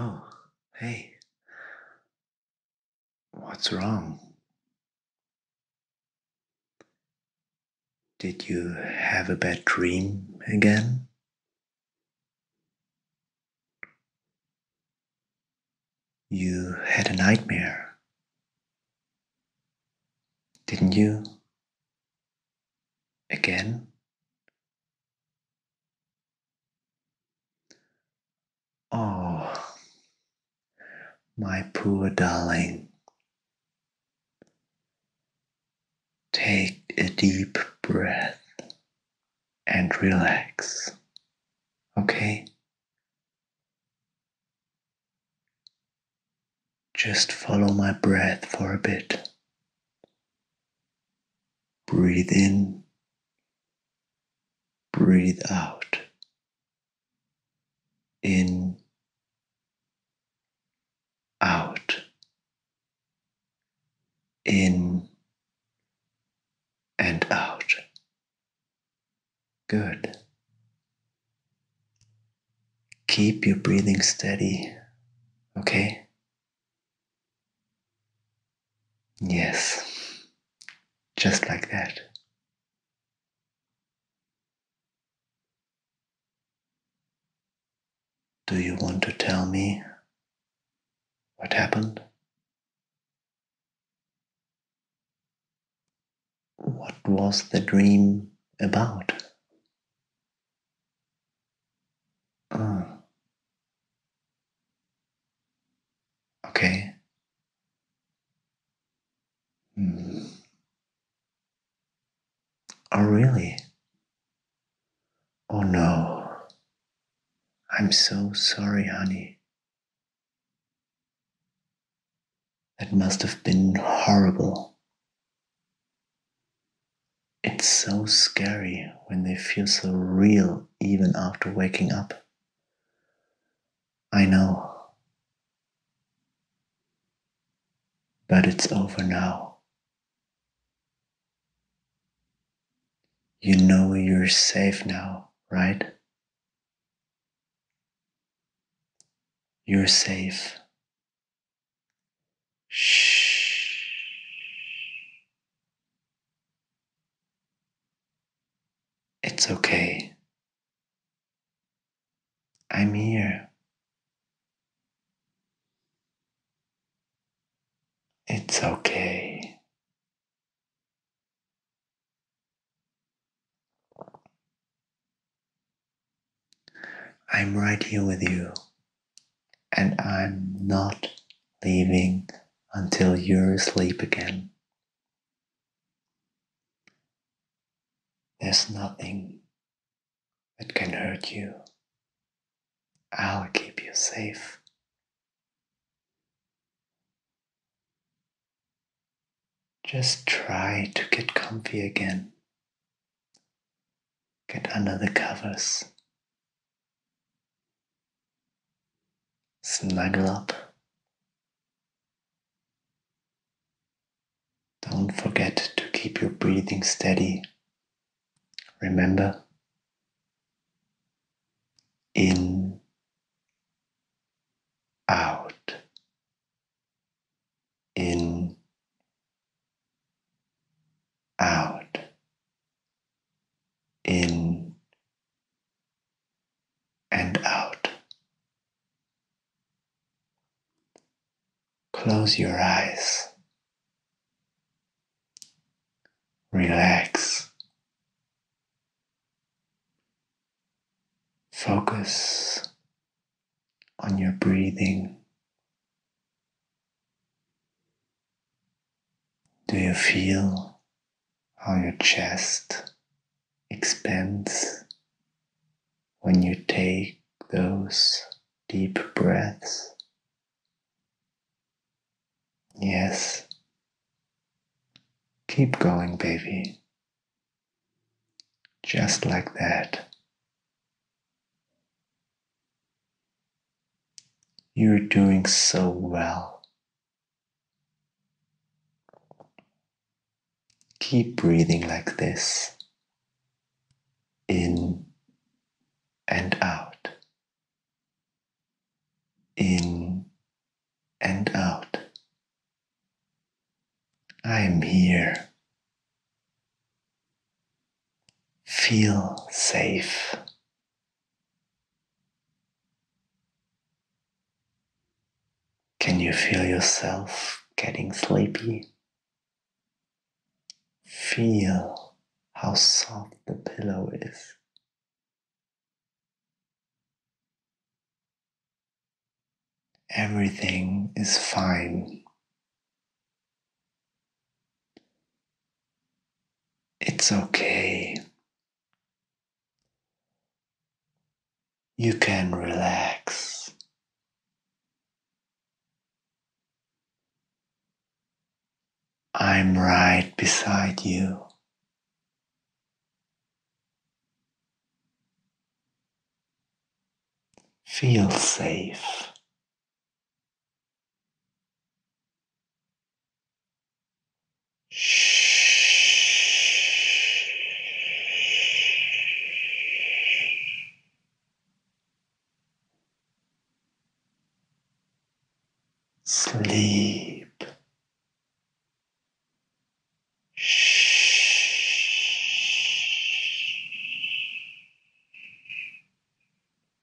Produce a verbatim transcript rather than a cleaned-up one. Oh, hey. What's wrong? Did you have a bad dream again? You had a nightmare, didn't you? Again? Oh, my poor darling. Take a deep breath and relax, okay? Just follow my breath for a bit. Breathe in, breathe out, in, out, in, and out. Good. Keep your breathing steady, okay? Yes, just like that. Do you want to tell me what happened? What was the dream about? Oh. Okay. Oh, really? Oh, no. I'm so sorry, honey. That must have been horrible. It's so scary when they feel so real even after waking up. I know. But it's over now. You know you're safe now, right? You're safe. Shh. It's okay. I'm here. It's okay. I'm right here with you, and I'm not leaving until you're asleep again. There's nothing that can hurt you. I'll keep you safe. Just try to get comfy again. Get under the covers. Snuggle up. Don't forget to keep your breathing steady. Remember? In, out, in, out, in, and out. Close your eyes, relax, focus on your breathing. Do you feel how your chest expands when you take those deep breaths? Yes, keep going, baby, just like that. You're doing so well. Keep breathing like this, in and out, in I am here. Feel safe. Can you feel yourself getting sleepy? Feel how soft the pillow is. Everything is fine. It's okay. You can relax. I'm right beside you. Feel safe. Sleep.